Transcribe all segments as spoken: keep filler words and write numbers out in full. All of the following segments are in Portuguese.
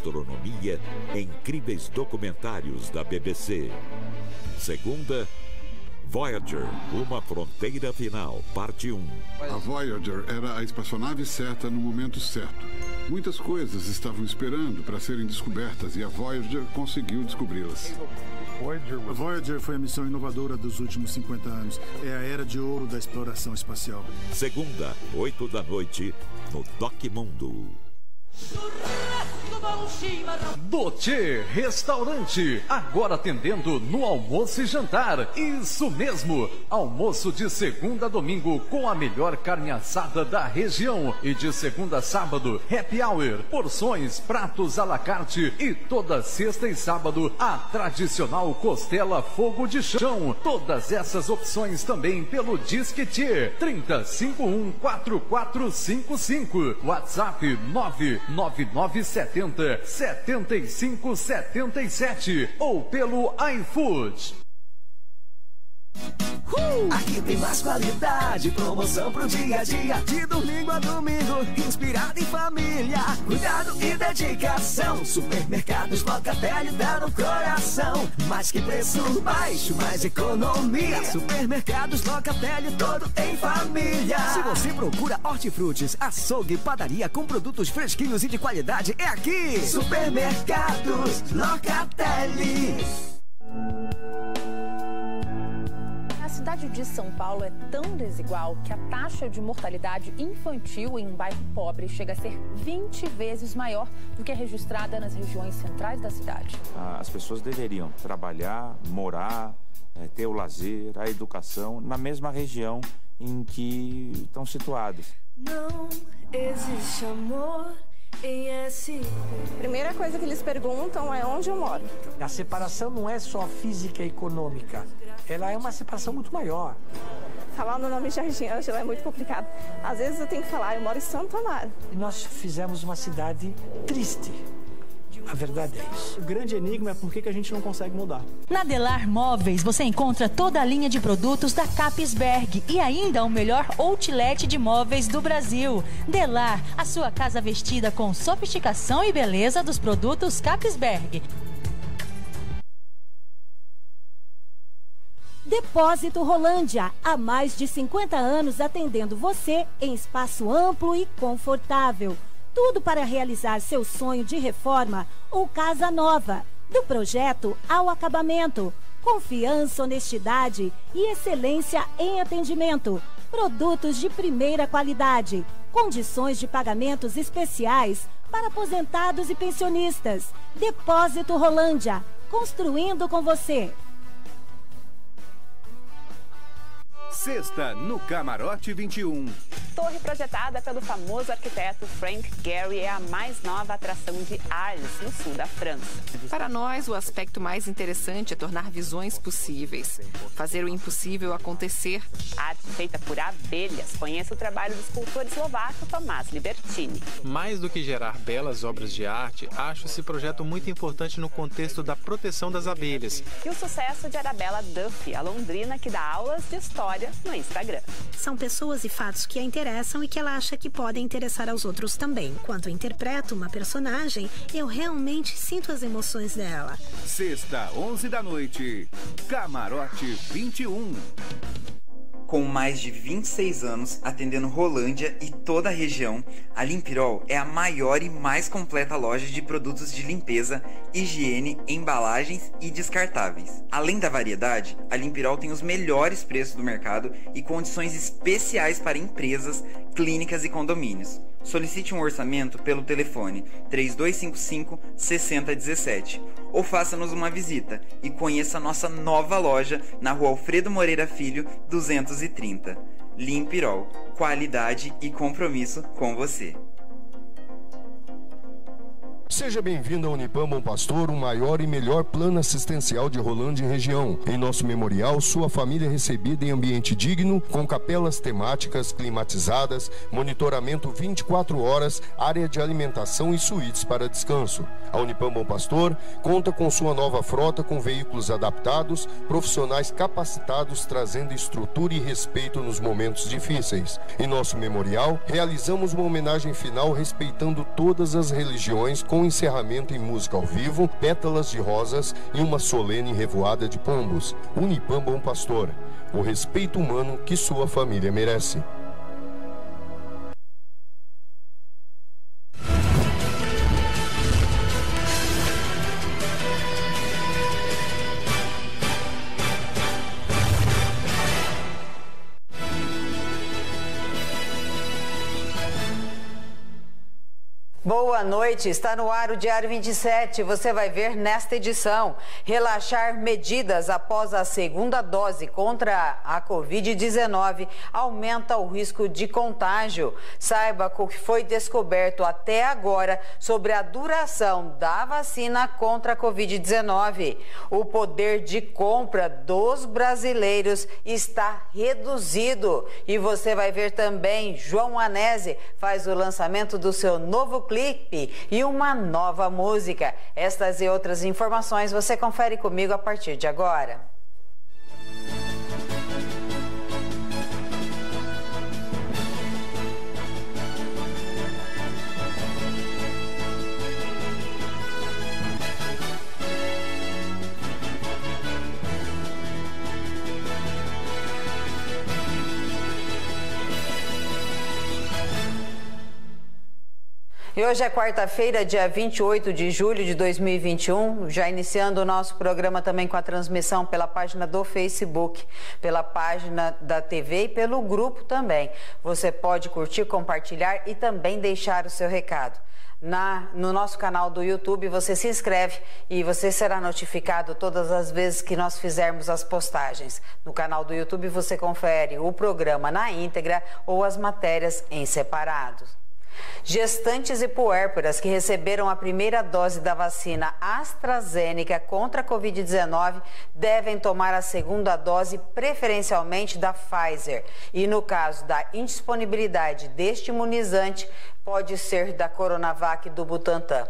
gastronomia em incríveis documentários da B B C. Segunda, Voyager, Uma Fronteira Final, parte um. A Voyager era a espaçonave certa no momento certo. Muitas coisas estavam esperando para serem descobertas e a Voyager conseguiu descobri-las. A Voyager foi a missão inovadora dos últimos cinquenta anos. É a era de ouro da exploração espacial. Segunda, oito da noite, no DocMundo. Doti Restaurante, agora atendendo no almoço e jantar. Isso mesmo, almoço de segunda a domingo com a melhor carne assada da região. E de segunda a sábado, happy hour, porções, pratos à la carte. E toda sexta e sábado, a tradicional costela fogo de chão. Todas essas opções também pelo Disque T, trinta, cinquenta e um, quarenta e quatro cinquenta e cinco, WhatsApp nove nove nove sete zero, sete cinco sete sete ou pelo iFood. Uh! Aqui tem mais qualidade, promoção pro dia a dia, de domingo a domingo, inspirado em família, cuidado e dedicação. Supermercados Locatelli dá no coração, mais que preço baixo, mais economia. Supermercados Locatelli, todo em família. Se você procura hortifrutis, açougue, padaria com produtos fresquinhos e de qualidade, é aqui. Supermercados Locatelli. A cidade de São Paulo é tão desigual que a taxa de mortalidade infantil em um bairro pobre chega a ser vinte vezes maior do que a registrada nas regiões centrais da cidade. As pessoas deveriam trabalhar, morar, ter o lazer, a educação na mesma região em que estão situadas. Não existe amor. A primeira coisa que eles perguntam é onde eu moro. A separação não é só física e econômica, ela é uma separação muito maior. Falar no nome Jardim Ângela é muito complicado. Às vezes eu tenho que falar, eu moro em Santo Amaro. E nós fizemos uma cidade triste. A verdade é isso. O grande enigma é por que a gente não consegue mudar. Na Delar Móveis, você encontra toda a linha de produtos da Capesberg e ainda o melhor outlet de móveis do Brasil. Delar, a sua casa vestida com sofisticação e beleza dos produtos Capesberg. Depósito Rolândia, há mais de cinquenta anos atendendo você em espaço amplo e confortável. Tudo para realizar seu sonho de reforma ou casa nova, do projeto ao acabamento. Confiança, honestidade e excelência em atendimento. Produtos de primeira qualidade. Condições de pagamentos especiais para aposentados e pensionistas. Depósito Rolândia, construindo com você. Sexta, no Camarote vinte e um. Torre projetada pelo famoso arquiteto Frank Gehry é a mais nova atração de Arles, no sul da França. Para nós, o aspecto mais interessante é tornar visões possíveis, fazer o impossível acontecer. Arte feita por abelhas. Conheça o trabalho do escultor eslovaco Tomás Libertini. Mais do que gerar belas obras de arte, acho esse projeto muito importante no contexto da proteção das abelhas. E o sucesso de Arabella Duffy, a londrina que dá aulas de história no Instagram. São pessoas e fatos que a interessam e que ela acha que podem interessar aos outros também. Quando eu interpreto uma personagem, eu realmente sinto as emoções dela. Sexta, onze da noite, Camarote vinte e um. Com mais de vinte e seis anos atendendo Rolândia e toda a região, a Limpirol é a maior e mais completa loja de produtos de limpeza, higiene, embalagens e descartáveis. Além da variedade, a Limpirol tem os melhores preços do mercado e condições especiais para empresas, clínicas e condomínios. Solicite um orçamento pelo telefone três dois cinco cinco, seis zero um sete ou faça-nos uma visita e conheça a nossa nova loja na rua Alfredo Moreira Filho, duzentos e trinta. Limpirol, qualidade e compromisso com você. Seja bem-vindo ao Unipam Bom Pastor, o maior e melhor plano assistencial de Rolândia e região. Em nosso memorial, sua família é recebida em ambiente digno, com capelas temáticas, climatizadas, monitoramento vinte e quatro horas, área de alimentação e suítes para descanso. A Unipam Bom Pastor conta com sua nova frota com veículos adaptados, profissionais capacitados, trazendo estrutura e respeito nos momentos difíceis. Em nosso memorial, realizamos uma homenagem final respeitando todas as religiões com com encerramento em música ao vivo, pétalas de rosas e uma solene revoada de pombos. Unipam Bom Pastor, o respeito humano que sua família merece. Boa noite, está no ar o Diário vinte e sete, você vai ver nesta edição. Relaxar medidas após a segunda dose contra a Covid dezenove aumenta o risco de contágio. Saiba o que foi descoberto até agora sobre a duração da vacina contra a Covid dezenove. O poder de compra dos brasileiros está reduzido. E você vai ver também, João Anese faz o lançamento do seu novo clipe e uma nova música. Estas e outras informações você confere comigo a partir de agora. E hoje é quarta-feira, dia vinte e oito de julho de dois mil e vinte e um, já iniciando o nosso programa também com a transmissão pela página do Facebook, pela página da T V e pelo grupo também. Você pode curtir, compartilhar e também deixar o seu recado. Na, no nosso canal do YouTube, você se inscreve e você será notificado todas as vezes que nós fizermos as postagens. No canal do YouTube, você confere o programa na íntegra ou as matérias em separados. Gestantes e puérperas que receberam a primeira dose da vacina AstraZeneca contra a Covid dezenove devem tomar a segunda dose preferencialmente da Pfizer. E no caso da indisponibilidade deste imunizante, pode ser da Coronavac do Butantan.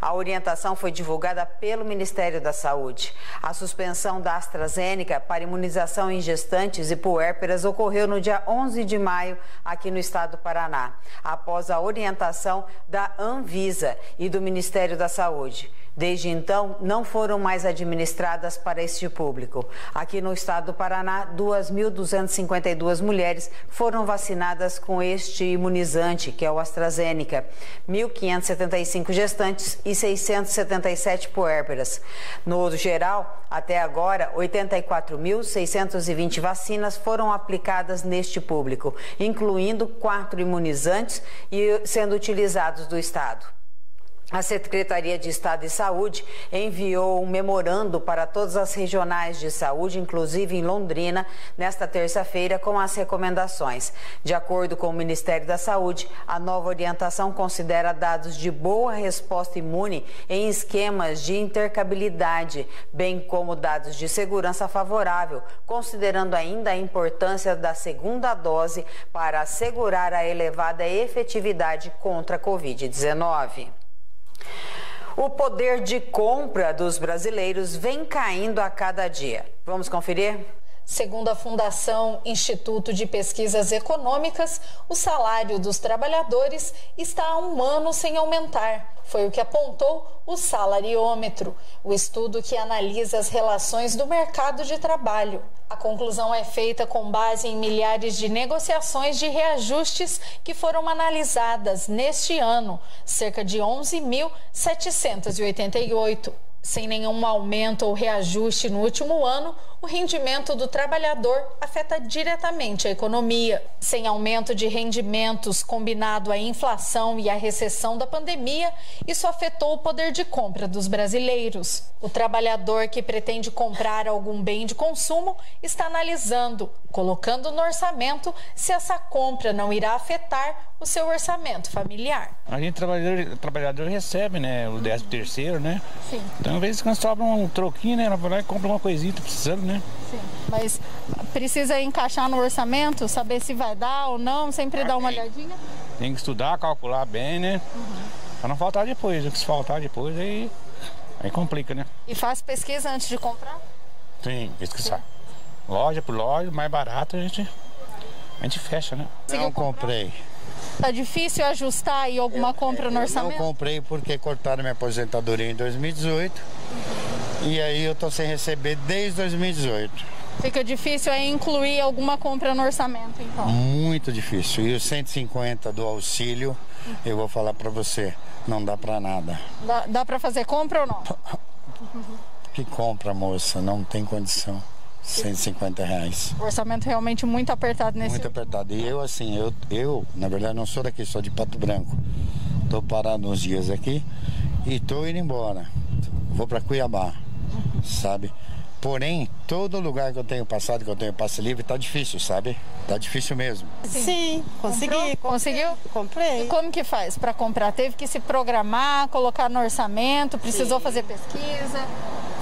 A orientação foi divulgada pelo Ministério da Saúde. A suspensão da AstraZeneca para imunização em gestantes e puérperas ocorreu no dia onze de maio aqui no estado do Paraná, após a orientação da Anvisa e do Ministério da Saúde. Desde então, não foram mais administradas para este público. Aqui no estado do Paraná, duas mil duzentas e cinquenta e duas mulheres foram vacinadas com este imunizante, que é o AstraZeneca, mil quinhentas e setenta e cinco gestantes e seiscentas e setenta e sete puérperas. No geral, até agora, oitenta e quatro mil seiscentas e vinte vacinas foram aplicadas neste público, incluindo quatro imunizantes e sendo utilizados do estado. A Secretaria de Estado de Saúde enviou um memorando para todas as regionais de saúde, inclusive em Londrina, nesta terça-feira, com as recomendações. De acordo com o Ministério da Saúde, a nova orientação considera dados de boa resposta imune em esquemas de intercabilidade, bem como dados de segurança favorável, considerando ainda a importância da segunda dose para assegurar a elevada efetividade contra a Covid dezenove. O poder de compra dos brasileiros vem caindo a cada dia. Vamos conferir? Segundo a Fundação Instituto de Pesquisas Econômicas, o salário dos trabalhadores está há um ano sem aumentar. Foi o que apontou o Salariômetro, o estudo que analisa as relações do mercado de trabalho. A conclusão é feita com base em milhares de negociações de reajustes que foram analisadas neste ano, cerca de onze mil setecentos e oitenta e oito. Sem nenhum aumento ou reajuste no último ano, o rendimento do trabalhador afeta diretamente a economia. Sem aumento de rendimentos combinado à inflação e à recessão da pandemia, isso afetou o poder de compra dos brasileiros. O trabalhador que pretende comprar algum bem de consumo está analisando, colocando no orçamento, se essa compra não irá afetar o seu orçamento familiar. A gente, trabalhador, trabalhador recebe, né, o décimo terceiro, né? Sim. Então, às vezes, quando sobra um troquinho, né, ela vai lá e compra uma coisinha, tá precisando, né? Sim, mas precisa encaixar no orçamento, saber se vai dar ou não, sempre ah, dá uma tem, olhadinha? Tem que estudar, calcular bem, né? Uhum. Pra não faltar depois, o que se faltar depois, aí, aí complica, né? E faz pesquisa antes de comprar? Sim, pesquisar. Sim. Loja por loja, mais barato, a gente, a gente fecha, né? Não comprei. Comprar? Tá difícil ajustar aí alguma eu, compra no orçamento? Eu não comprei porque cortaram minha aposentadoria em dois mil e dezoito. Uhum. E aí eu tô sem receber desde dois mil e dezoito. Fica difícil aí incluir alguma compra no orçamento, então? Muito difícil. E os cento e cinquenta do auxílio, uhum, eu vou falar pra você, não dá pra nada. Dá, dá pra fazer compra ou não? Que compra, moça? Não tem condição. cento e cinquenta reais. O orçamento realmente muito apertado nesse... Muito apertado. E eu, assim, eu, eu, na verdade, não sou daqui, sou de Pato Branco. Tô parado uns dias aqui e tô indo embora. Vou pra Cuiabá, uhum, sabe? Porém, todo lugar que eu tenho passado, que eu tenho passe livre, tá difícil, sabe? Tá difícil mesmo. Sim, consegui. Conseguiu? Comprei. E como que faz para comprar? Teve que se programar, colocar no orçamento, precisou fazer pesquisa?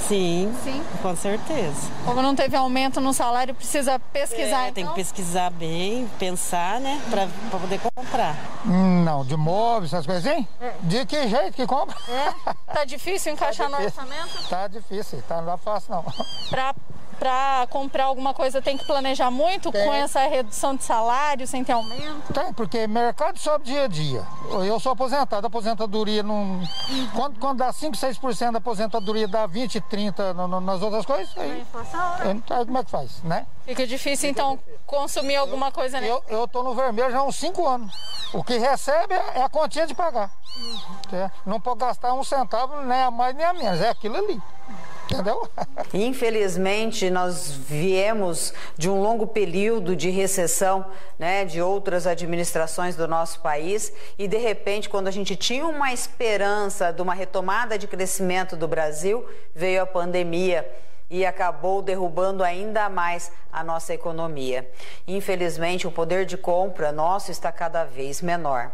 Sim, Sim, com certeza. Como não teve aumento no salário, precisa pesquisar, é, então? Tem que pesquisar bem, pensar, né, pra, pra poder comprar. Hum, não, de móveis, essas coisas assim? É. De que jeito que compra? É. Tá difícil encaixar tá difícil. no orçamento? Tá difícil, tá, não é fácil não. Pra, pra comprar alguma coisa tem que planejar muito tem. com essa redução de salário, sem ter aumento? Tem, porque mercado sobe dia a dia. Eu sou aposentado, a aposentadoria não... Uhum. Quando, quando dá cinco, seis por cento da aposentadoria, dá vinte, trinta no, no, nas outras coisas, aí, inflação, eu não sei como é que faz, né? Fica difícil, então, consumir alguma eu, coisa, né? Eu, eu tô no vermelho já há uns cinco anos. O que recebe é a quantia de pagar. Uhum. É, não pode gastar um centavo, nem a mais nem a menos, é aquilo ali. Entendeu? Infelizmente, nós viemos de um longo período de recessão, né, de outras administrações do nosso país e, de repente, quando a gente tinha uma esperança de uma retomada de crescimento do Brasil, veio a pandemia e acabou derrubando ainda mais a nossa economia. Infelizmente, o poder de compra nosso está cada vez menor.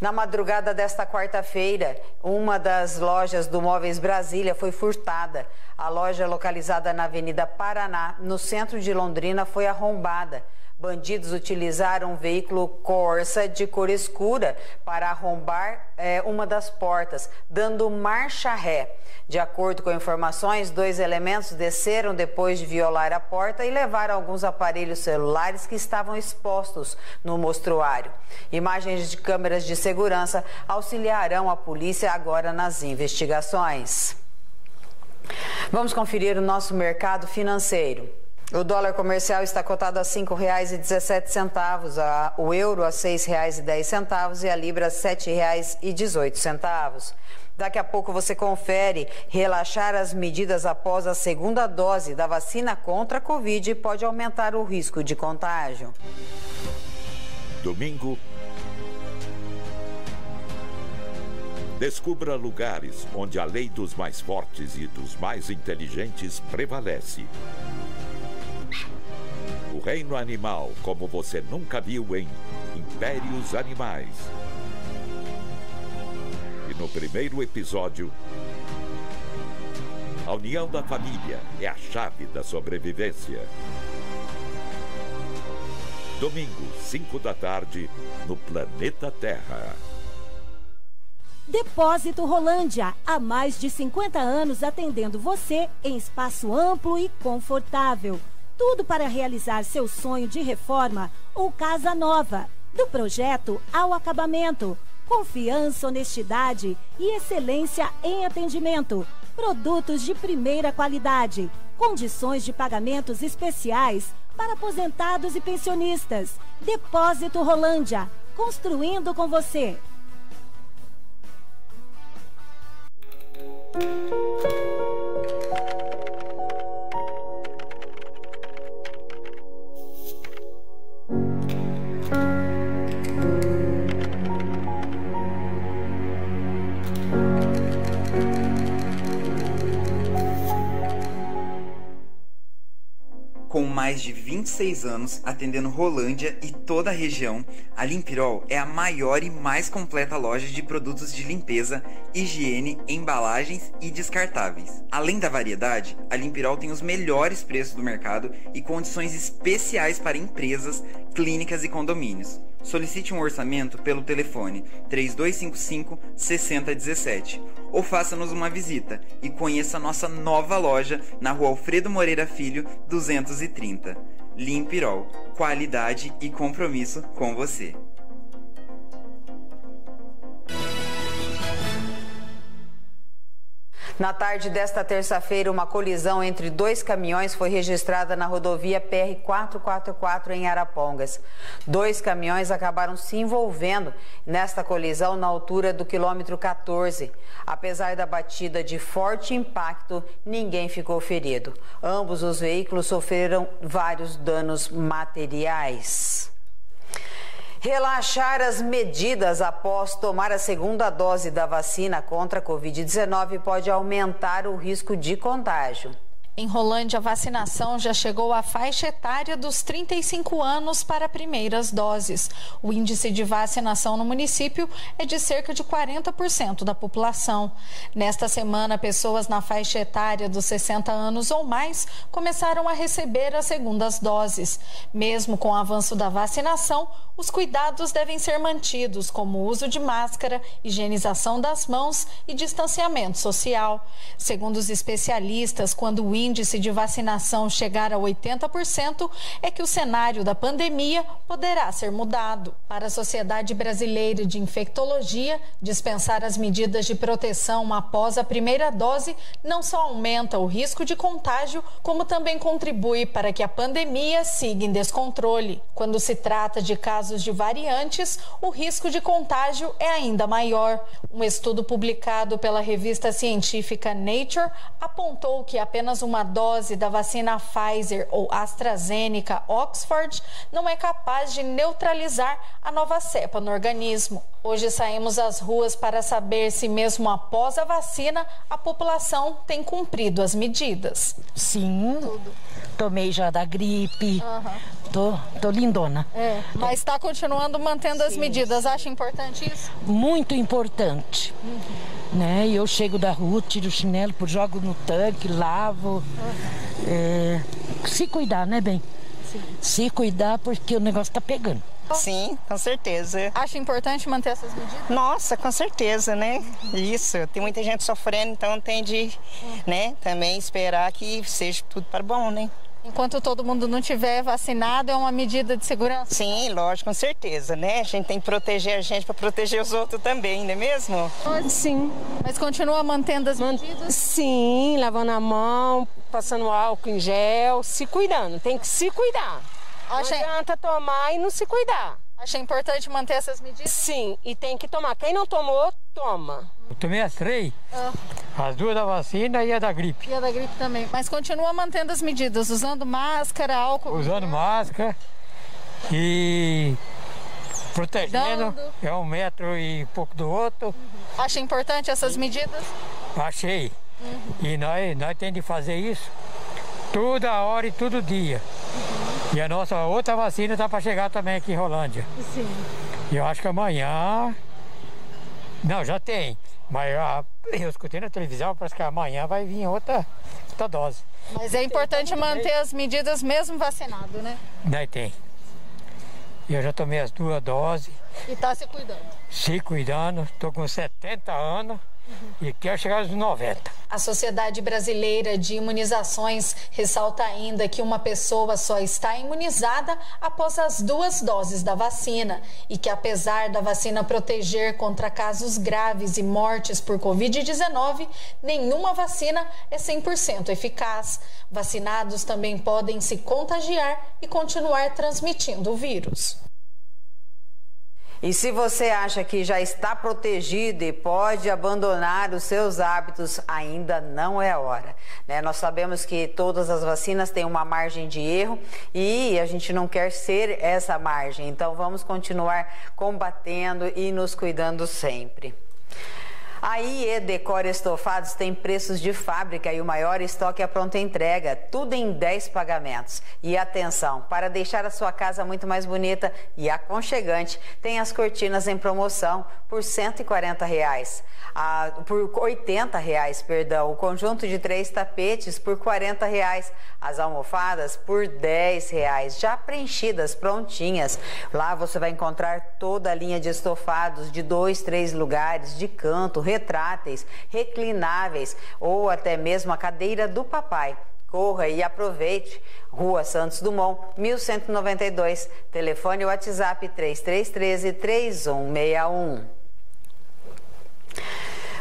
Na madrugada desta quarta-feira, uma das lojas do Móveis Brasília foi furtada. A loja, localizada na Avenida Paraná, no centro de Londrina, foi arrombada. Bandidos utilizaram um veículo Corsa de cor escura para arrombar é, uma das portas, dando marcha ré. De acordo com informações, dois elementos desceram depois de violar a porta e levaram alguns aparelhos celulares que estavam expostos no mostruário. Imagens de câmeras de segurança auxiliarão a polícia agora nas investigações. Vamos conferir o nosso mercado financeiro. O dólar comercial está cotado a cinco reais e dezessete centavos, o euro a seis reais e dez centavos e a libra a sete reais e dezoito centavos. Daqui a pouco você confere. Relaxar as medidas após a segunda dose da vacina contra a Covid pode aumentar o risco de contágio. Domingo, descubra lugares onde a lei dos mais fortes e dos mais inteligentes prevalece. O reino animal, como você nunca viu em Impérios Animais. E no primeiro episódio, a união da família é a chave da sobrevivência. Domingo, cinco da tarde, no Planeta Terra. Depósito Rolândia, há mais de cinquenta anos atendendo você em espaço amplo e confortável. Tudo para realizar seu sonho de reforma ou casa nova. Do projeto ao acabamento. Confiança, honestidade e excelência em atendimento. Produtos de primeira qualidade. Condições de pagamentos especiais para aposentados e pensionistas. Depósito Rolândia. Construindo com você. Com mais de vinte e seis anos atendendo Rolândia e toda a região, a Limpirol é a maior e mais completa loja de produtos de limpeza, higiene, embalagens e descartáveis. Além da variedade, a Limpirol tem os melhores preços do mercado e condições especiais para empresas, clínicas e condomínios. Solicite um orçamento pelo telefone três dois cinco cinco, seis zero um sete ou faça-nos uma visita e conheça nossa nova loja na Rua Alfredo Moreira Filho, duzentos e trinta. Limpirol, qualidade e compromisso com você. Na tarde desta terça-feira, uma colisão entre dois caminhões foi registrada na rodovia P R quatrocentos e quarenta e quatro em Arapongas. Dois caminhões acabaram se envolvendo nesta colisão na altura do quilômetro quatorze. Apesar da batida de forte impacto, ninguém ficou ferido. Ambos os veículos sofreram vários danos materiais. Relaxar as medidas após tomar a segunda dose da vacina contra a Covid dezenove pode aumentar o risco de contágio. Em Rolândia, a vacinação já chegou à faixa etária dos trinta e cinco anos para primeiras doses. O índice de vacinação no município é de cerca de quarenta por cento da população. Nesta semana, pessoas na faixa etária dos sessenta anos ou mais começaram a receber as segundas doses. Mesmo com o avanço da vacinação, os cuidados devem ser mantidos, como o uso de máscara, higienização das mãos e distanciamento social. Segundo os especialistas, quando o índice de vacinação chegar a oitenta por cento, é que o cenário da pandemia poderá ser mudado. Para a Sociedade Brasileira de Infectologia, dispensar as medidas de proteção após a primeira dose não só aumenta o risco de contágio, como também contribui para que a pandemia siga em descontrole. Quando se trata de casos de variantes, o risco de contágio é ainda maior. Um estudo publicado pela revista científica Nature apontou que apenas uma dose da vacina Pfizer ou AstraZeneca Oxford não é capaz de neutralizar a nova cepa no organismo. Hoje saímos às ruas para saber se mesmo após a vacina a população tem cumprido as medidas. Sim, tudo. Tomei já da gripe, uhum. tô, tô lindona. É, mas está continuando mantendo sim, as medidas, acha importante isso? Muito importante, uhum. né? Eu chego da rua, tiro o chinelo, jogo no tanque, lavo, uhum. é, se cuidar, né, bem? Sim. Se cuidar porque o negócio tá pegando. Sim, com certeza. Acha importante manter essas medidas? Nossa, com certeza, né? Isso, tem muita gente sofrendo, então tem de, né, também esperar que seja tudo para bom, né? Enquanto todo mundo não tiver vacinado, é uma medida de segurança? Sim, lógico, com certeza, né? A gente tem que proteger a gente para proteger os outros também, não é mesmo? Sim. Mas continua mantendo as medidas? Sim, lavando a mão, passando álcool em gel, se cuidando, tem que se cuidar. Não adianta tomar e não se cuidar. Acha importante manter essas medidas? Sim, e tem que tomar. Quem não tomou, toma. Eu tomei as três, ah. as duas da vacina e a da gripe. E a da gripe também. Mas continua mantendo as medidas, usando máscara, álcool... Usando máscara e protegendo. É um metro e pouco do outro. Uhum. Acha importante essas medidas? Achei. Uhum. E nós, nós temos de fazer isso toda hora e todo dia. Uhum. E a nossa outra vacina está para chegar também aqui em Rolândia. Sim. E eu acho que amanhã... Não, já tem. Mas eu escutei na televisão, parece que amanhã vai vir outra, outra dose. Mas é importante manter as medidas mesmo vacinado, né? Daí tem. Eu já tomei as duas doses. E está se cuidando? Se cuidando. Estou com setenta anos. E quer chegar aos noventa. A Sociedade Brasileira de Imunizações ressalta ainda que uma pessoa só está imunizada após as duas doses da vacina e que, apesar da vacina proteger contra casos graves e mortes por Covid dezenove, nenhuma vacina é cem por cento eficaz. Vacinados também podem se contagiar e continuar transmitindo o vírus. E se você acha que já está protegido e pode abandonar os seus hábitos, ainda não é hora, né? Nós sabemos que todas as vacinas têm uma margem de erro e a gente não quer ser essa margem. Então vamos continuar combatendo e nos cuidando sempre. A I E Decor Estofados tem preços de fábrica e o maior estoque à pronta entrega, tudo em dez pagamentos. E atenção, para deixar a sua casa muito mais bonita e aconchegante, tem as cortinas em promoção por cento e quarenta reais. Ah, por oitenta reais, perdão. O conjunto de três tapetes por quarenta reais. As almofadas por dez reais, já preenchidas, prontinhas. Lá você vai encontrar toda a linha de estofados de dois, três lugares, de canto, retráteis, reclináveis ou até mesmo a cadeira do papai. Corra e aproveite. Rua Santos Dumont, mil cento e noventa e dois. Telefone WhatsApp três três um três, três um seis um.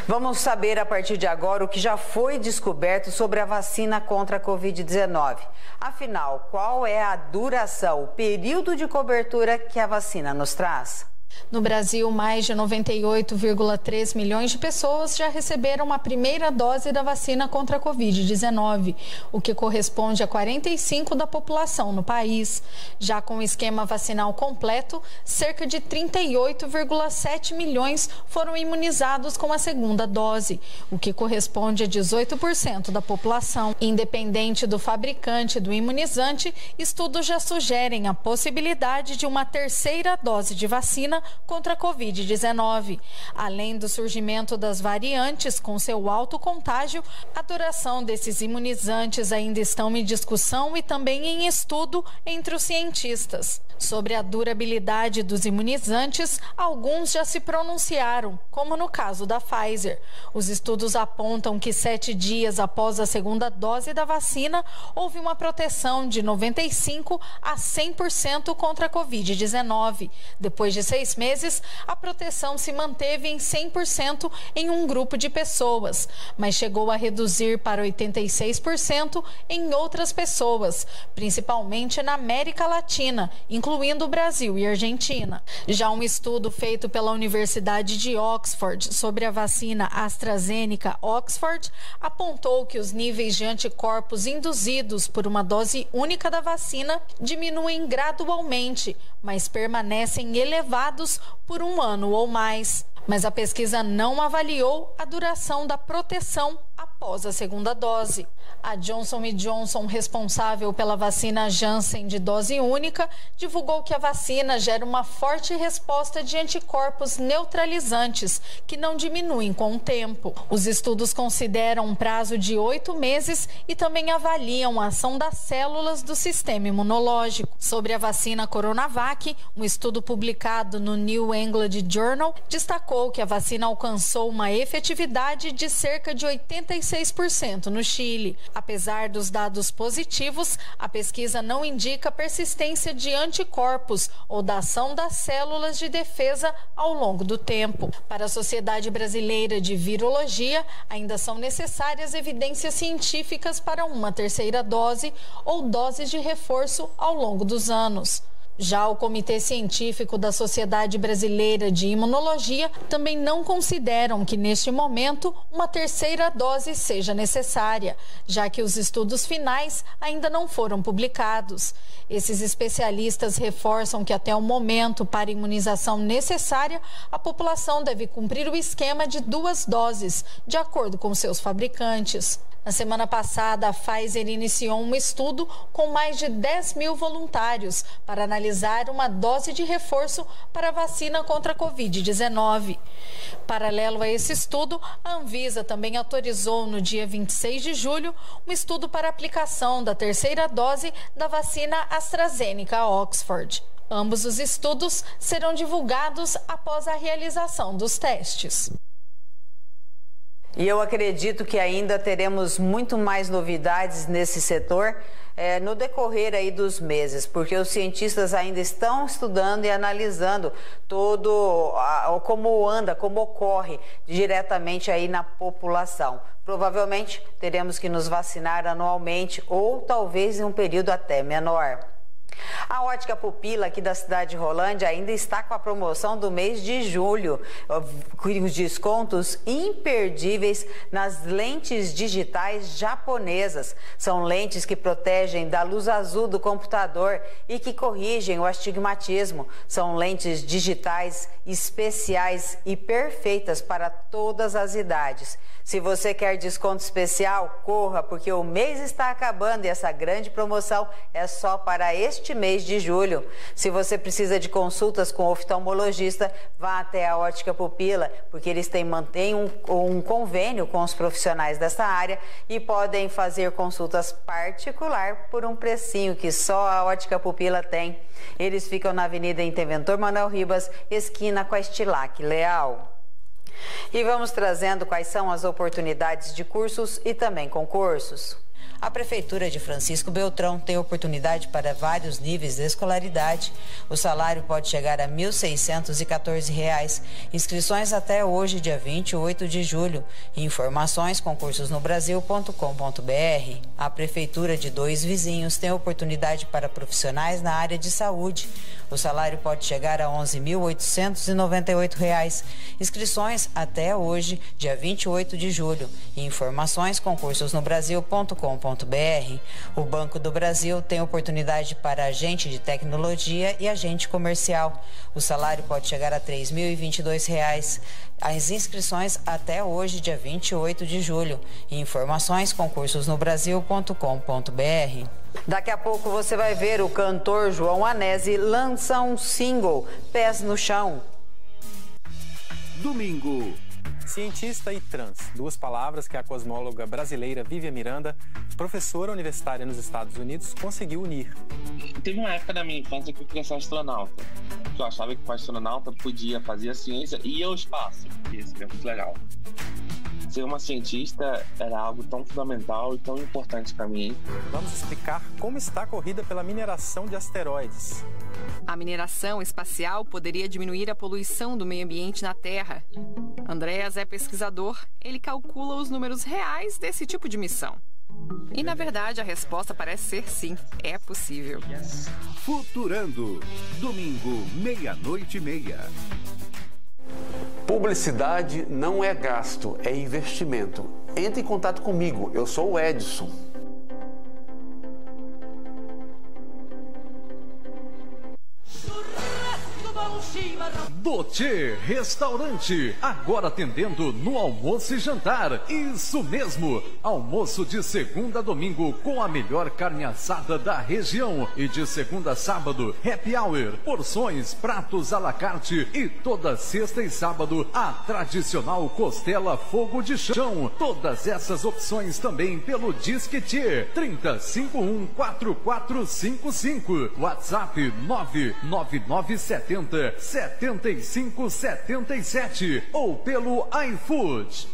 Vamos saber a partir de agora o que já foi descoberto sobre a vacina contra a covid dezenove. Afinal, qual é a duração, o período de cobertura que a vacina nos traz? No Brasil, mais de noventa e oito vírgula três milhões de pessoas já receberam a primeira dose da vacina contra a covid dezenove, o que corresponde a quarenta e cinco por cento da população no país. Já com o esquema vacinal completo, cerca de trinta e oito vírgula sete milhões foram imunizados com a segunda dose, o que corresponde a dezoito por cento da população. Independente do fabricante do imunizante, estudos já sugerem a possibilidade de uma terceira dose de vacina contra a covid dezenove. Além do surgimento das variantes com seu alto contágio, a duração desses imunizantes ainda estão em discussão e também em estudo entre os cientistas. Sobre a durabilidade dos imunizantes, alguns já se pronunciaram, como no caso da Pfizer. Os estudos apontam que sete dias após a segunda dose da vacina, houve uma proteção de noventa e cinco por cento a cem por cento contra a covid dezenove. Depois de seis meses, a proteção se manteve em cem por cento em um grupo de pessoas, mas chegou a reduzir para oitenta e seis por cento em outras pessoas, principalmente na América Latina, incluindo o Brasil e Argentina. Já um estudo feito pela Universidade de Oxford sobre a vacina AstraZeneca Oxford apontou que os níveis de anticorpos induzidos por uma dose única da vacina diminuem gradualmente, mas permanecem elevados por um ano ou mais. Mas a pesquisa não avaliou a duração da proteção após a segunda dose. A Johnson and Johnson, responsável pela vacina Janssen de dose única, divulgou que a vacina gera uma forte resposta de anticorpos neutralizantes, que não diminuem com o tempo. Os estudos consideram um prazo de oito meses e também avaliam a ação das células do sistema imunológico. Sobre a vacina Coronavac, um estudo publicado no New England Journal destacou que a vacina alcançou uma efetividade de cerca de oitenta e seis por cento no Chile. Apesar dos dados positivos, a pesquisa não indica persistência de anticorpos ou da ação das células de defesa ao longo do tempo. Para a Sociedade Brasileira de Virologia, ainda são necessárias evidências científicas para uma terceira dose ou doses de reforço ao longo dos anos. Já o Comitê Científico da Sociedade Brasileira de Imunologia também não consideram que, neste momento, uma terceira dose seja necessária, já que os estudos finais ainda não foram publicados. Esses especialistas reforçam que, até o momento, para a imunização necessária, a população deve cumprir o esquema de duas doses, de acordo com seus fabricantes. Na semana passada, a Pfizer iniciou um estudo com mais de dez mil voluntários para analisar uma dose de reforço para a vacina contra a covid dezenove. Paralelo a esse estudo, a Anvisa também autorizou, no dia vinte e seis de julho, um estudo para aplicação da terceira dose da vacina AstraZeneca Oxford. Ambos os estudos serão divulgados após a realização dos testes. E eu acredito que ainda teremos muito mais novidades nesse setor é, no decorrer aí dos meses, porque os cientistas ainda estão estudando e analisando todo a, como anda, como ocorre diretamente aí na população. Provavelmente teremos que nos vacinar anualmente ou talvez em um período até menor. A Ótica Pupila aqui da cidade de Rolândia ainda está com a promoção do mês de julho, com os descontos imperdíveis nas lentes digitais japonesas. São lentes que protegem da luz azul do computador e que corrigem o astigmatismo. São lentes digitais especiais e perfeitas para todas as idades. Se você quer desconto especial, corra, porque o mês está acabando e essa grande promoção é só para este mês de julho. Se você precisa de consultas com o oftalmologista, vá até a Ótica Pupila, porque eles têm, mantêm um, um convênio com os profissionais dessa área e podem fazer consultas particular por um precinho que só a Ótica Pupila tem. Eles ficam na Avenida Interventor Manuel Ribas, esquina com a Estilac Leal. E vamos trazendo quais são as oportunidades de cursos e também concursos. A Prefeitura de Francisco Beltrão tem oportunidade para vários níveis de escolaridade. O salário pode chegar a mil seiscentos e quatorze reais. Inscrições até hoje, dia vinte e oito de julho. Informações, concursos no brasil ponto com ponto br. A Prefeitura de Dois Vizinhos tem oportunidade para profissionais na área de saúde. O salário pode chegar a onze mil oitocentos e noventa e oito reais. Inscrições até hoje, dia vinte e oito de julho. Informações, concursos no brasil ponto com ponto br. O Banco do Brasil tem oportunidade para agente de tecnologia e agente comercial. O salário pode chegar a três mil e vinte e dois reais. As inscrições até hoje, dia vinte e oito de julho. Informações, concursos no brasil ponto com ponto br. Daqui a pouco você vai ver o cantor João Anese lança um single, Pés no Chão. Domingo. Cientista e trans, duas palavras que a cosmóloga brasileira Vivian Miranda, professora universitária nos Estados Unidos, conseguiu unir. Teve uma época da minha infância que eu queria ser astronauta, que eu achava que o astronauta podia fazer a ciência e ir ao espaço, isso que é muito legal. Ser uma cientista era algo tão fundamental e tão importante para mim. Vamos explicar como está a corrida pela mineração de asteroides. A mineração espacial poderia diminuir a poluição do meio ambiente na Terra. Andreas é pesquisador, ele calcula os números reais desse tipo de missão. E, na verdade, a resposta parece ser sim, é possível. Futurando, domingo, meia-noite e meia. Publicidade não é gasto, é investimento. Entre em contato comigo, eu sou o Edson. Doti Restaurante, agora atendendo no almoço e jantar. Isso mesmo, almoço de segunda a domingo com a melhor carne assada da região. E de segunda a sábado, happy hour, porções, pratos à la carte. E toda sexta e sábado, a tradicional costela fogo de chão. Todas essas opções também pelo Disque T, trinta e cinco um, quatro quatro cinco cinco, WhatsApp nove nove nove sete zero, sete cinco sete sete ou pelo iFood.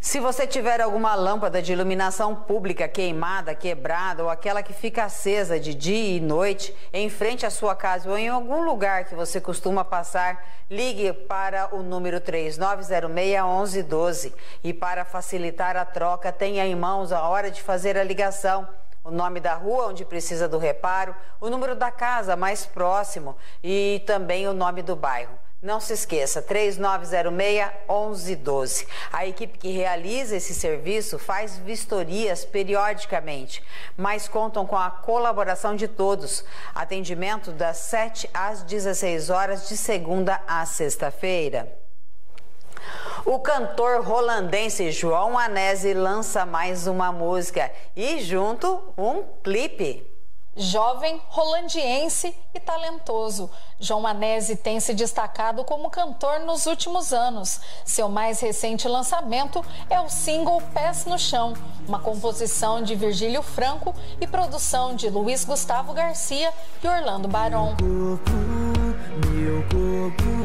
Se você tiver alguma lâmpada de iluminação pública queimada, quebrada ou aquela que fica acesa de dia e noite em frente à sua casa ou em algum lugar que você costuma passar, ligue para o número três nove zero seis, onze doze e, para facilitar a troca, tenha em mãos a hora de fazer a ligação, o nome da rua onde precisa do reparo, o número da casa mais próximo e também o nome do bairro. Não se esqueça, três nove zero seis, onze doze. A equipe que realiza esse serviço faz vistorias periodicamente, mas contam com a colaboração de todos. Atendimento das sete às dezesseis horas, de segunda a sexta-feira. O cantor rolandense João Anese lança mais uma música e, junto, um clipe. Jovem, rolandiense e talentoso, João Anese tem se destacado como cantor nos últimos anos. Seu mais recente lançamento é o single Pés no Chão, uma composição de Virgílio Franco e produção de Luiz Gustavo Garcia e Orlando Barão. Meu corpo, meu corpo,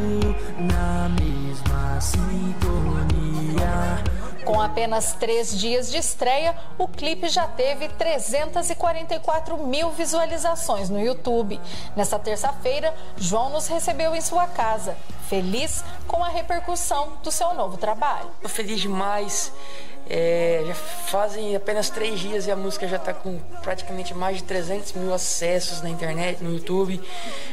na mesma sintonia. Com apenas três dias de estreia, o clipe já teve trezentas e quarenta e quatro mil visualizações no YouTube. Nesta terça-feira, João nos recebeu em sua casa, feliz com a repercussão do seu novo trabalho. Estou feliz demais. É, já fazem apenas três dias e a música já está com praticamente mais de trezentos mil acessos na internet, no YouTube.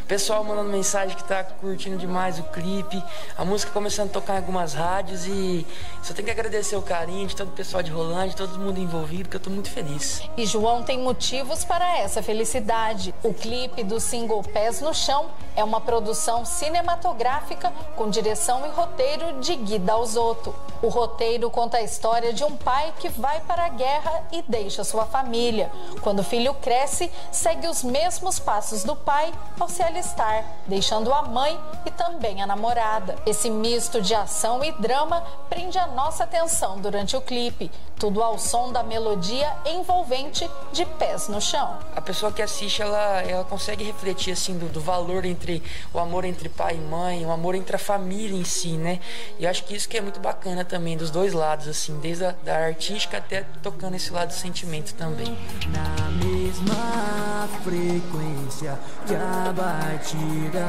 Pessoal mandando mensagem que está curtindo demais o clipe. A música começando a tocar em algumas rádios e só tenho que agradecer o carinho de todo o pessoal de Rolândia, de todo mundo envolvido, porque eu estou muito feliz. E João tem motivos para essa felicidade. O clipe do single Pés no Chão é uma produção cinematográfica com direção e roteiro de Gui Dalzotto. O roteiro conta a história de um pai que vai para a guerra e deixa sua família. Quando o filho cresce, segue os mesmos passos do pai ao se alistar, deixando a mãe e também a namorada. Esse misto de ação e drama prende a nossa atenção durante o clipe, tudo ao som da melodia envolvente de Pés no Chão. A pessoa que assiste, ela, ela consegue refletir assim do, do valor entre o amor entre pai e mãe, o amor entre a família em si, né? E eu acho que isso que é muito bacana também, dos dois lados, assim, desde a da artística até tocando esse lado do sentimento também. Na mesma frequência que a batida.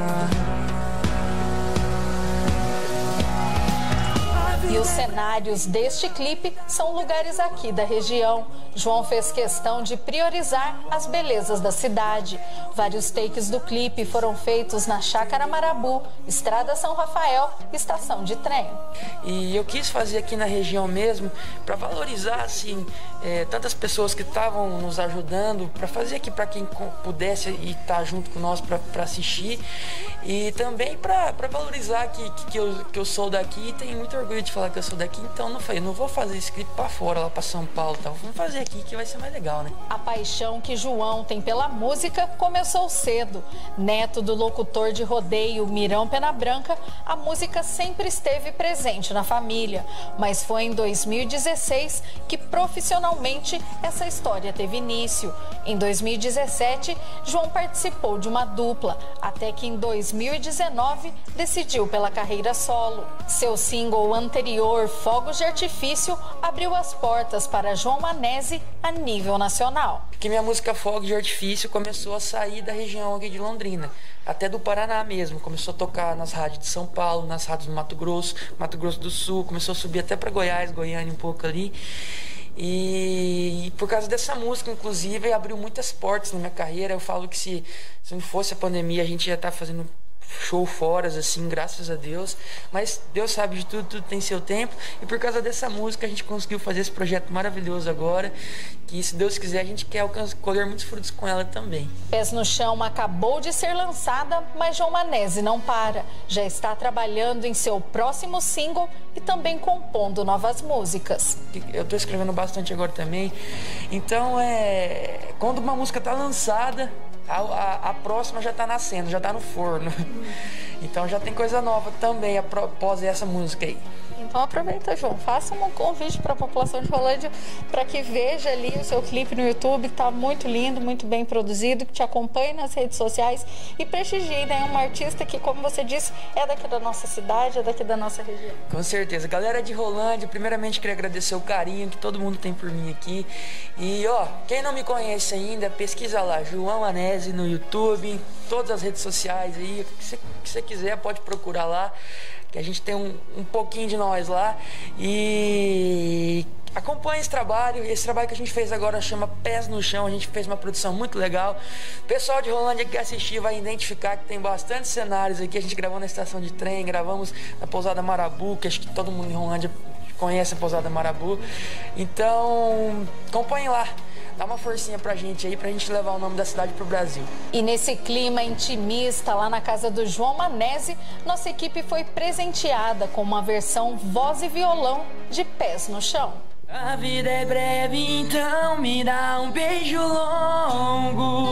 E os cenários deste clipe são lugares aqui da região. João fez questão de priorizar as belezas da cidade. Vários takes do clipe foram feitos na Chácara Marabu, Estrada São Rafael, Estação de Trem. E eu quis fazer aqui na região mesmo para valorizar assim, é, tantas pessoas que estavam nos ajudando, para fazer aqui para quem pudesse e estar tá junto com nós para assistir. E também para valorizar que, que, eu, que eu sou daqui, e tenho muito orgulho de falar que eu sou daqui, então não foi, eu não vou fazer esse clipe para fora, lá para São Paulo, tal. Vamos fazer aqui que vai ser mais legal, né? A paixão que João tem pela música começou cedo. Neto do locutor de rodeio Mirão Pena Branca, a música sempre esteve presente na família, mas foi em dois mil e dezesseis que profissionalmente essa história teve início. Em dois mil e dezessete, João participou de uma dupla, até que em dois mil e dezenove decidiu pela carreira solo. Seu single anterior, Fogos de Artifício, abriu as portas para João Anese a nível nacional. Que minha música Fogos de Artifício começou a sair da região aqui de Londrina, até do Paraná mesmo. Começou a tocar nas rádios de São Paulo, nas rádios do Mato Grosso, Mato Grosso do Sul, começou a subir até para Goiás, Goiânia um pouco ali. E por causa dessa música, inclusive, abriu muitas portas na minha carreira. Eu falo que se, se não fosse a pandemia, a gente ia estar fazendo show fora, assim, graças a Deus. Mas Deus sabe de tudo, tudo tem seu tempo. E por causa dessa música a gente conseguiu fazer esse projeto maravilhoso agora, que se Deus quiser a gente quer colher muitos frutos com ela também. Pés no Chão acabou de ser lançada, mas João Anese não para. Já está trabalhando em seu próximo single e também compondo novas músicas. Eu tô escrevendo bastante agora também. Então, é... quando uma música tá lançada, A, a, a próxima já tá nascendo, já tá no forno. Então já tem coisa nova também após essa música aí. Então aproveita, João, faça um convite para a população de Rolândia para que veja ali o seu clipe no YouTube, que tá muito lindo, muito bem produzido, que te acompanhe nas redes sociais e prestigie, né, um artista que, como você disse, é daqui da nossa cidade, é daqui da nossa região. Com certeza. Galera de Rolândia, primeiramente queria agradecer o carinho que todo mundo tem por mim aqui. E ó, quem não me conhece ainda, pesquisa lá, João Anese no YouTube, em todas as redes sociais aí, o que você quiser pode procurar lá, que a gente tem um, um pouquinho de nós lá. E acompanha esse trabalho, esse trabalho que a gente fez agora chama Pés no Chão, a gente fez uma produção muito legal. Pessoal de Rolândia que assistir vai identificar que tem bastante cenários aqui, a gente gravou na Estação de Trem, gravamos na Pousada Marabu, que acho que todo mundo em Rolândia conhece a Pousada Marabu. Então, acompanhem lá. Dá uma forcinha pra gente aí, pra gente levar o nome da cidade pro Brasil. E nesse clima intimista, lá na casa do João Anese, nossa equipe foi presenteada com uma versão voz e violão de Pés no Chão. A vida é breve, então me dá um beijo longo.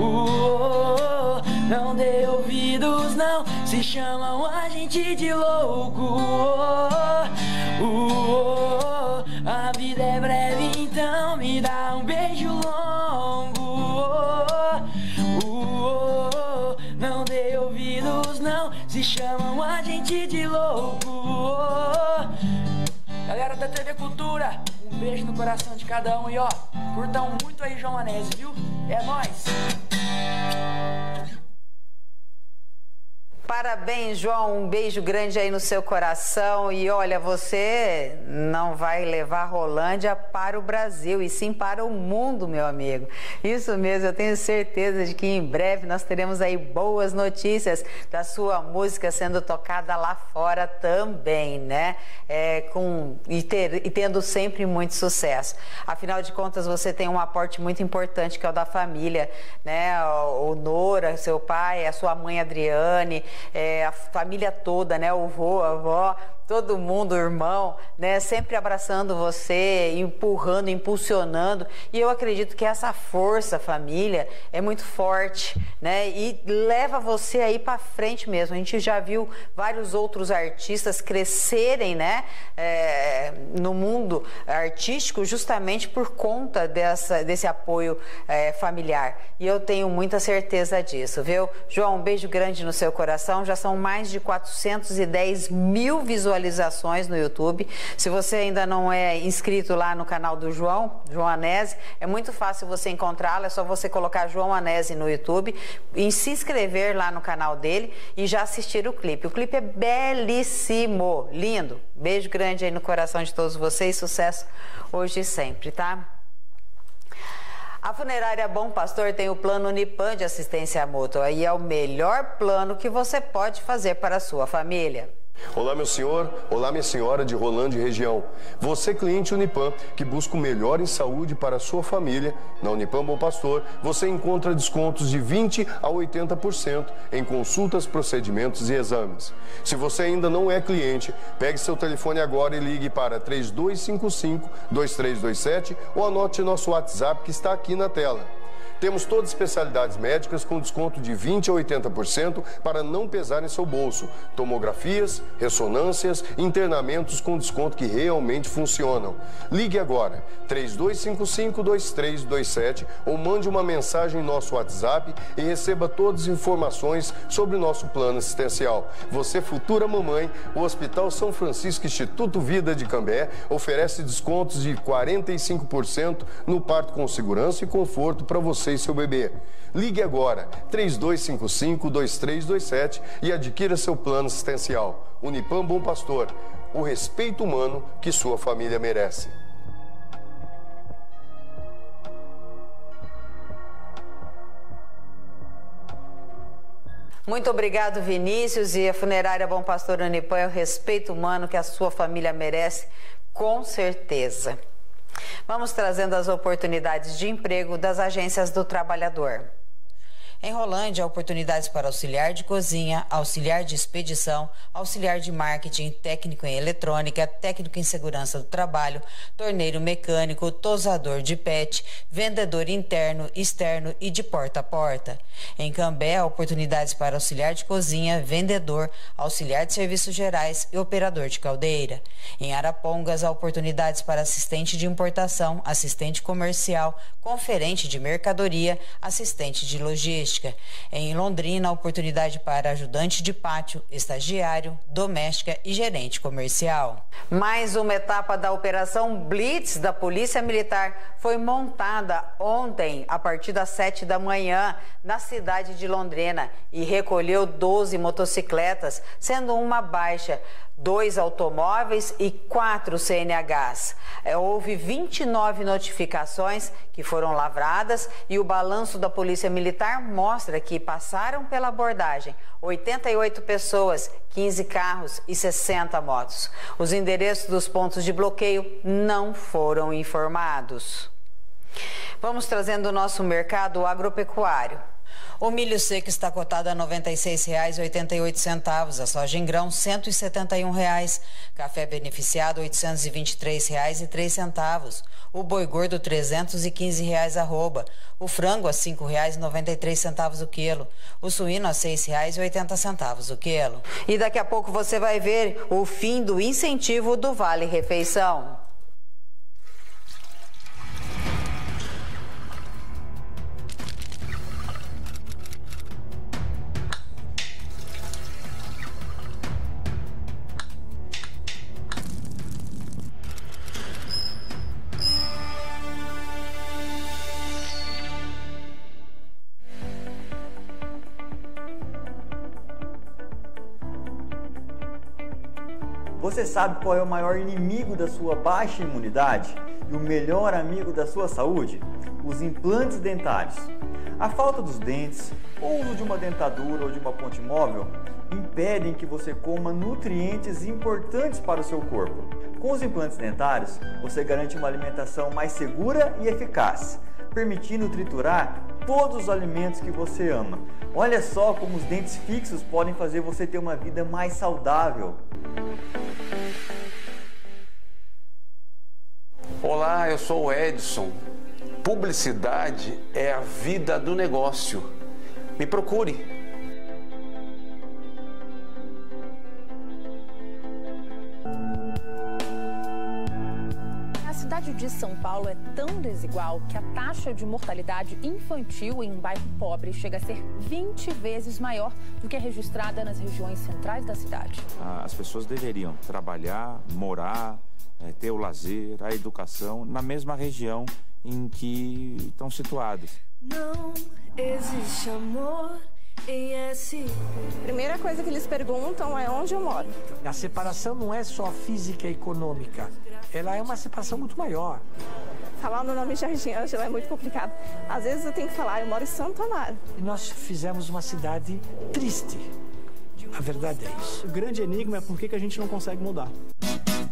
Oh, oh, oh. Não dê ouvidos, não, se chamam a gente de louco. Oh, oh, oh. A vida é breve, então me dá um beijo longo. Oh, oh, oh. Não dê ouvidos, não, se chamam a gente de louco. Oh. Galera da T V Cultura, um beijo no coração de cada um e ó, curtam muito aí João Anese, viu? É nóis! Parabéns, João, um beijo grande aí no seu coração. E olha, você não vai levar Rolândia para o Brasil, e sim para o mundo, meu amigo. Isso mesmo, eu tenho certeza de que em breve nós teremos aí boas notícias da sua música sendo tocada lá fora também, né? É, com, e, ter, e tendo sempre muito sucesso. Afinal de contas, você tem um aporte muito importante, que é o da família, né? O, o Nora, seu pai, a sua mãe Adriane, é, a família toda, né? O vô, a avó, todo mundo, irmão, né? Sempre abraçando você, empurrando, impulsionando. E eu acredito que essa força, família, é muito forte, né? E leva você aí para frente mesmo. A gente já viu vários outros artistas crescerem, né? É, no mundo artístico, justamente por conta dessa, desse apoio é, familiar. E eu tenho muita certeza disso, viu? João, um beijo grande no seu coração. Já são mais de quatrocentos e dez mil visualizações no YouTube. Se você ainda não é inscrito lá no canal do João, João Anese, é muito fácil você encontrá-lo, é só você colocar João Anese no YouTube e se inscrever lá no canal dele e já assistir o clipe. O clipe é belíssimo, lindo. Beijo grande aí no coração de todos vocês, sucesso hoje e sempre, tá? A funerária Bom Pastor tem o plano Unipam de assistência mútua e é o melhor plano que você pode fazer para a sua família. Olá, meu senhor, olá, minha senhora de Rolândia e região. Você, cliente Unipam, que busca o melhor em saúde para a sua família, na Unipam Bom Pastor, você encontra descontos de vinte a oitenta por cento em consultas, procedimentos e exames. Se você ainda não é cliente, pegue seu telefone agora e ligue para três dois cinco cinco, dois três dois sete ou anote nosso WhatsApp que está aqui na tela. Temos todas as especialidades médicas com desconto de vinte a oitenta por cento para não pesar em seu bolso. Tomografias, ressonâncias, internamentos com desconto que realmente funcionam. Ligue agora, três dois cinco cinco, dois três dois sete ou mande uma mensagem em nosso WhatsApp e receba todas as informações sobre o nosso plano assistencial. Você, futura mamãe, o Hospital São Francisco Instituto Vida de Cambé oferece descontos de quarenta e cinco por cento no parto com segurança e conforto para você e seu bebê. Ligue agora, três dois cinco cinco, dois três dois sete e adquira seu plano assistencial. Unipam Bom Pastor, o respeito humano que sua família merece. Muito obrigado, Vinícius, e a funerária Bom Pastor Unipam é o respeito humano que a sua família merece, com certeza. Vamos trazendo as oportunidades de emprego das agências do trabalhador. Em Rolândia, oportunidades para auxiliar de cozinha, auxiliar de expedição, auxiliar de marketing, técnico em eletrônica, técnico em segurança do trabalho, torneiro mecânico, tosador de pet, vendedor interno, externo e de porta a porta. Em Cambé, oportunidades para auxiliar de cozinha, vendedor, auxiliar de serviços gerais e operador de caldeira. Em Arapongas, há oportunidades para assistente de importação, assistente comercial, conferente de mercadoria, assistente de logística. Em Londrina, oportunidade para ajudante de pátio, estagiário, doméstica e gerente comercial. Mais uma etapa da Operação Blitz da Polícia Militar foi montada ontem, a partir das sete da manhã, na cidade de Londrina e recolheu doze motocicletas, sendo uma baixa, dois automóveis e quatro C N Hs. Houve vinte e nove notificações que foram lavradas e o balanço da Polícia Militar mostra que passaram pela abordagem oitenta e oito pessoas, quinze carros e sessenta motos. Os endereços dos pontos de bloqueio não foram informados. Vamos trazendo o nosso mercado agropecuário. O milho seco está cotado a noventa e seis reais e oitenta e oito centavos, a soja em grão cento e setenta e um reais, café beneficiado oitocentos e vinte e três reais e três centavos, o boi gordo trezentos e quinze reais arroba, o frango a cinco reais e noventa e três centavos o quilo, o suíno a seis reais e oitenta centavos o quilo. E daqui a pouco você vai ver o fim do incentivo do Vale Refeição. Você sabe qual é o maior inimigo da sua baixa imunidade e o melhor amigo da sua saúde? Os implantes dentários. A falta dos dentes, ou uso de uma dentadura ou de uma ponte móvel, impedem que você coma nutrientes importantes para o seu corpo. Com os implantes dentários, você garante uma alimentação mais segura e eficaz, permitindo triturar todos os alimentos que você ama. Olha só como os dentes fixos podem fazer você ter uma vida mais saudável. Olá, eu sou o Edson. Publicidade é a vida do negócio. Me procure. A cidade de São Paulo é tão desigual que a taxa de mortalidade infantil em um bairro pobre chega a ser vinte vezes maior do que a registrada nas regiões centrais da cidade. As pessoas deveriam trabalhar, morar, É, ter o lazer, a educação, na mesma região em que estão situados. Não existe amor em S P. Primeira coisa que eles perguntam é onde eu moro. A separação não é só física e econômica, ela é uma separação muito maior. Falar o meu nome Jardim Ângela é muito complicado. Às vezes eu tenho que falar, eu moro em Santo Amaro. E nós fizemos uma cidade triste. A verdade é isso. O grande enigma é por que a gente não consegue mudar.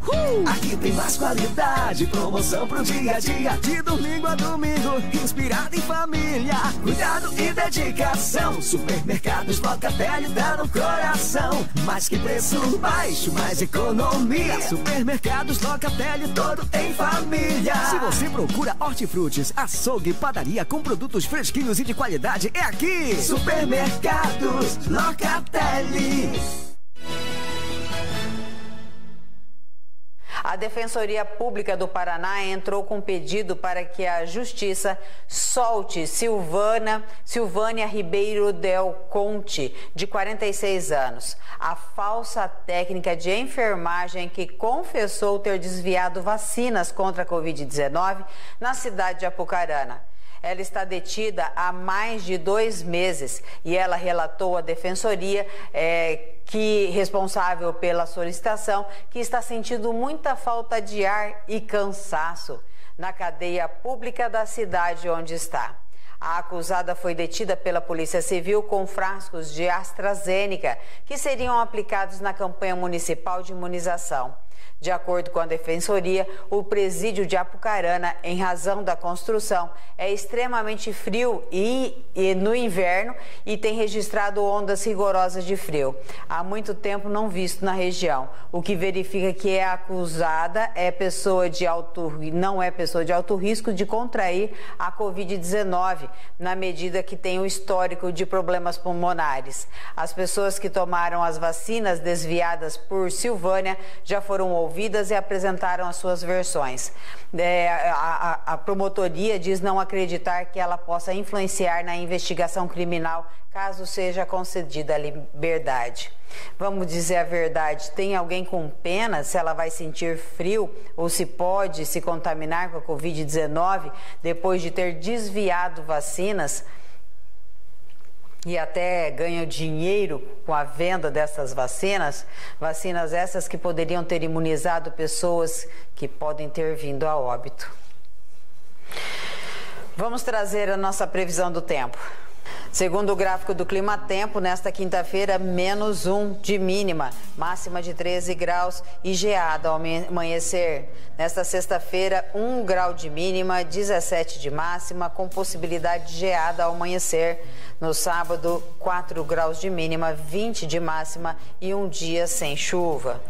Uh! Aqui tem mais qualidade, promoção pro dia a dia, de domingo a domingo, inspirado em família, cuidado e dedicação. Supermercados Locatelli dá no coração, mais que preço baixo, mais economia. Supermercados Locatelli, todo em família. Se você procura hortifrutis, açougue, padaria com produtos fresquinhos e de qualidade, é aqui. Supermercados Locatelli. A Defensoria Pública do Paraná entrou com pedido para que a Justiça solte Silvana, Silvânia Ribeiro Del Conte, de quarenta e seis anos. A falsa técnica de enfermagem que confessou ter desviado vacinas contra a covid dezenove na cidade de Apucarana. Ela está detida há mais de dois meses e ela relatou à Defensoria é, que responsável pela solicitação, que está sentindo muita falta de ar e cansaço na cadeia pública da cidade onde está. A acusada foi detida pela Polícia Civil com frascos de AstraZeneca, que seriam aplicados na campanha municipal de imunização. De acordo com a Defensoria, o presídio de Apucarana, em razão da construção, é extremamente frio e, e no inverno e tem registrado ondas rigorosas de frio. Há muito tempo não visto na região, o que verifica que a acusada é pessoa de alto, não é pessoa de alto risco de contrair a covid dezenove, na medida que tem um histórico de problemas pulmonares. As pessoas que tomaram as vacinas desviadas por Silvânia já foram ouvidas e apresentaram as suas versões. É, a, a promotoria diz não acreditar que ela possa influenciar na investigação criminal caso seja concedida a liberdade. Vamos dizer a verdade, tem alguém com pena se ela vai sentir frio ou se pode se contaminar com a covid dezenove depois de ter desviado vacinas e até ganha dinheiro com a venda dessas vacinas, vacinas essas que poderiam ter imunizado pessoas que podem ter vindo a óbito. Vamos trazer a nossa previsão do tempo. Segundo o gráfico do Climatempo, nesta quinta-feira, menos um de mínima, máxima de treze graus e geada ao amanhecer. Nesta sexta-feira, um grau de mínima, dezessete de máxima, com possibilidade de geada ao amanhecer. No sábado, quatro graus de mínima, vinte de máxima e um dia sem chuva.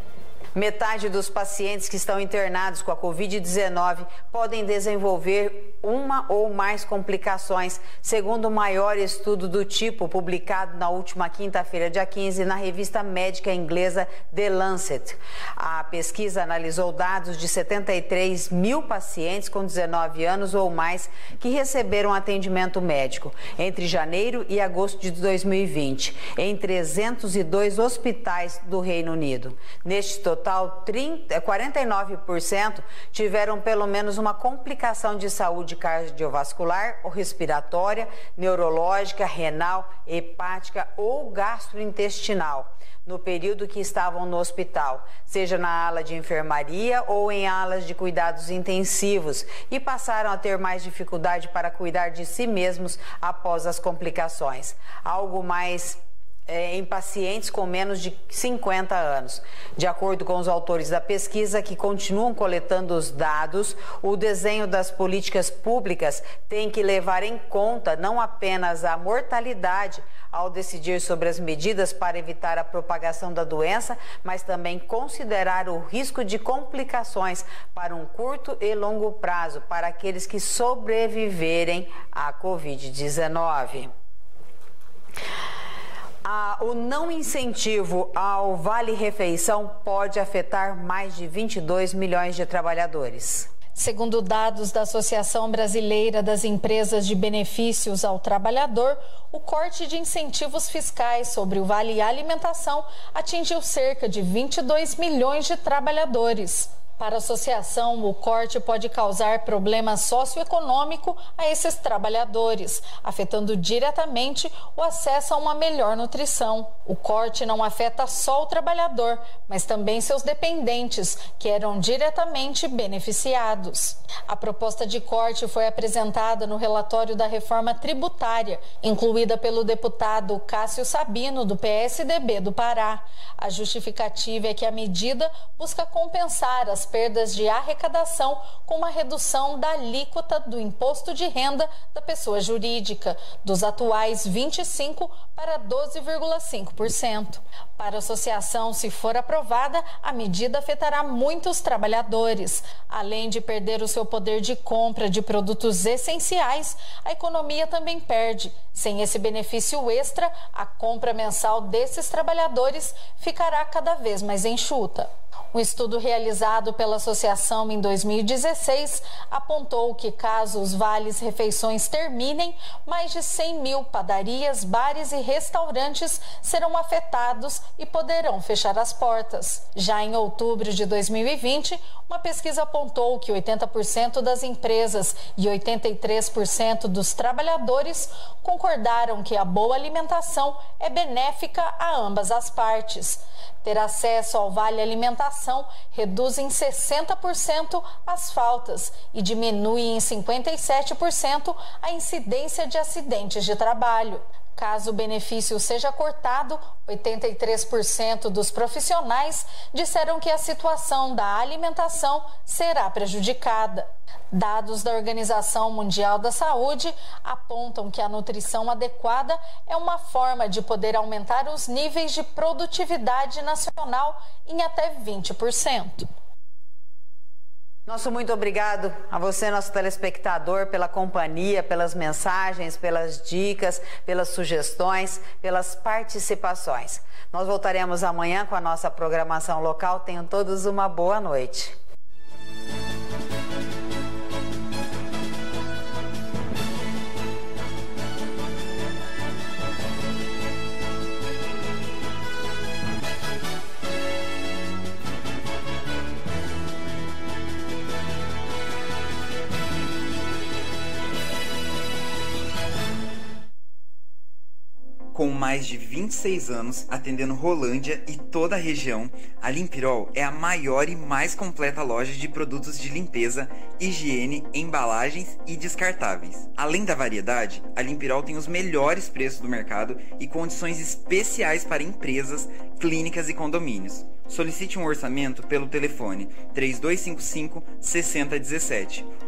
Metade dos pacientes que estão internados com a covid dezenove podem desenvolver uma ou mais complicações, segundo o maior estudo do tipo publicado na última quinta-feira, dia quinze, na revista médica inglesa The Lancet. A pesquisa analisou dados de setenta e três mil pacientes com dezenove anos ou mais que receberam atendimento médico entre janeiro e agosto de dois mil e vinte, em trezentos e dois hospitais do Reino Unido. Neste total, quarenta e nove por cento tiveram pelo menos uma complicação de saúde cardiovascular ou respiratória, neurológica, renal, hepática ou gastrointestinal no período que estavam no hospital, seja na ala de enfermaria ou em alas de cuidados intensivos, e passaram a ter mais dificuldade para cuidar de si mesmos após as complicações. Algo mais em pacientes com menos de cinquenta anos. De acordo com os autores da pesquisa, que continuam coletando os dados, o desenho das políticas públicas tem que levar em conta não apenas a mortalidade ao decidir sobre as medidas para evitar a propagação da doença, mas também considerar o risco de complicações para um curto e longo prazo para aqueles que sobreviverem à covid dezenove. Ah, o não incentivo ao vale-refeição pode afetar mais de vinte e dois milhões de trabalhadores. Segundo dados da Associação Brasileira das Empresas de Benefícios ao Trabalhador, o corte de incentivos fiscais sobre o vale alimentação atingiu cerca de vinte e dois milhões de trabalhadores. Para a associação, o corte pode causar problema socioeconômico a esses trabalhadores, afetando diretamente o acesso a uma melhor nutrição. O corte não afeta só o trabalhador, mas também seus dependentes, que eram diretamente beneficiados. A proposta de corte foi apresentada no relatório da reforma tributária, incluída pelo deputado Cássio Sabino, do P S D B do Pará. A justificativa é que a medida busca compensar as perdas de arrecadação com uma redução da alíquota do imposto de renda da pessoa jurídica, dos atuais vinte e cinco por cento para doze vírgula cinco por cento. Para a associação, se for aprovada, a medida afetará muitos trabalhadores. Além de perder o seu poder de compra de produtos essenciais, a economia também perde. Sem esse benefício extra, a compra mensal desses trabalhadores ficará cada vez mais enxuta. Um estudo realizado pela associação em dois mil e dezesseis apontou que, caso os vales-refeições terminem, mais de cem mil padarias, bares e restaurantes serão afetados e poderão fechar as portas. Já em outubro de dois mil e vinte, uma pesquisa apontou que oitenta por cento das empresas e oitenta e três por cento dos trabalhadores concordaram que a boa alimentação é benéfica a ambas as partes. Ter acesso ao vale alimentação reduz em sessenta por cento as faltas e diminui em cinquenta e sete por cento a incidência de acidentes de trabalho. Caso o benefício seja cortado, oitenta e três por cento dos profissionais disseram que a situação da alimentação será prejudicada. Dados da Organização Mundial da Saúde apontam que a nutrição adequada é uma forma de poder aumentar os níveis de produtividade nacional em até vinte por cento. Nosso muito obrigado a você, nosso telespectador, pela companhia, pelas mensagens, pelas dicas, pelas sugestões, pelas participações. Nós voltaremos amanhã com a nossa programação local. Tenham todos uma boa noite. Com mais de vinte e seis anos, atendendo Rolândia e toda a região, a Limpirol é a maior e mais completa loja de produtos de limpeza, higiene, embalagens e descartáveis. Além da variedade, a Limpirol tem os melhores preços do mercado e condições especiais para empresas, clínicas e condomínios. Solicite um orçamento pelo telefone três dois cinco cinco, seis zero um sete.